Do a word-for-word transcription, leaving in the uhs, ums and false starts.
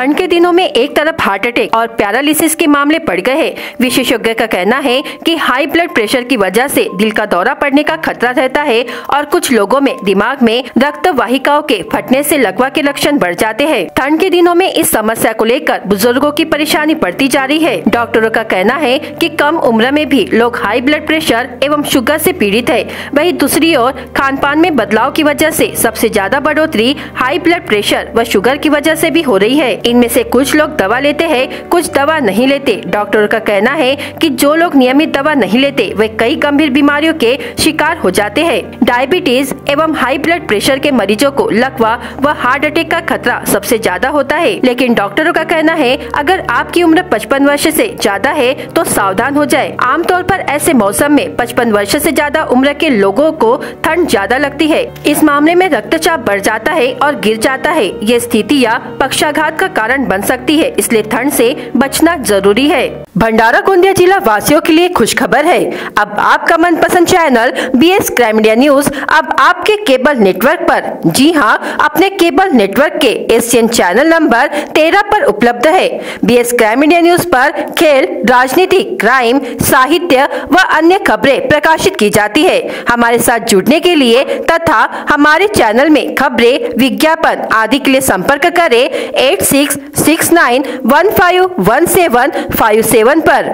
ठंड के दिनों में एक तरफ हार्ट अटैक और पैरालिसिस के मामले बढ़ गए हैं। विशेषज्ञ का कहना है कि हाई ब्लड प्रेशर की वजह से दिल का दौरा पड़ने का खतरा रहता है और कुछ लोगों में दिमाग में रक्त वाहिकाओं के फटने से लकवा के लक्षण बढ़ जाते हैं। ठंड के दिनों में इस समस्या को लेकर बुजुर्गों की परेशानी बढ़ती जा रही है। डॉक्टरों का कहना है कि कम उम्र में भी लोग हाई ब्लड प्रेशर एवं शुगर से पीड़ित है। वहीं दूसरी ओर खानपान में बदलाव की वजह से सबसे ज्यादा बढ़ोतरी हाई ब्लड प्रेशर व शुगर की वजह से भी हो रही है। इनमें से कुछ लोग दवा लेते हैं, कुछ दवा नहीं लेते। डॉक्टरों का कहना है कि जो लोग नियमित दवा नहीं लेते वे कई गंभीर बीमारियों के शिकार हो जाते हैं। डायबिटीज एवं हाई ब्लड प्रेशर के मरीजों को लकवा व हार्ट अटैक का खतरा सबसे ज्यादा होता है। लेकिन डॉक्टरों का कहना है अगर आपकी उम्र पचपन वर्ष से ज्यादा है तो सावधान हो जाए। आमतौर पर ऐसे मौसम में पचपन वर्ष से ज्यादा उम्र के लोगों को ठंड ज्यादा लगती है। इस मामले में रक्तचाप बढ़ जाता है और गिर जाता है। ये स्थिति या पक्षाघात का कारण बन सकती है, इसलिए ठंड से बचना जरूरी है। भंडारा गोन्दिया जिला वासियों के लिए खुशखबर है। अब आपका मनपसंद channel BS crime India news अब आपके केबल नेटवर्क पर, जी हां, अपने केबल नेटवर्क के एशियन चैनल नंबर तेरह पर उपलब्ध है। बीएस क्राइम इंडिया न्यूज पर खेल, राजनीति, क्राइम, साहित्य व अन्य खबरें प्रकाशित की जाती है। हमारे साथ जुड़ने के लिए तथा हमारे चैनल में खबरें, विज्ञापन आदि के लिए संपर्क करें eight six six nine one five one seven five seven पर।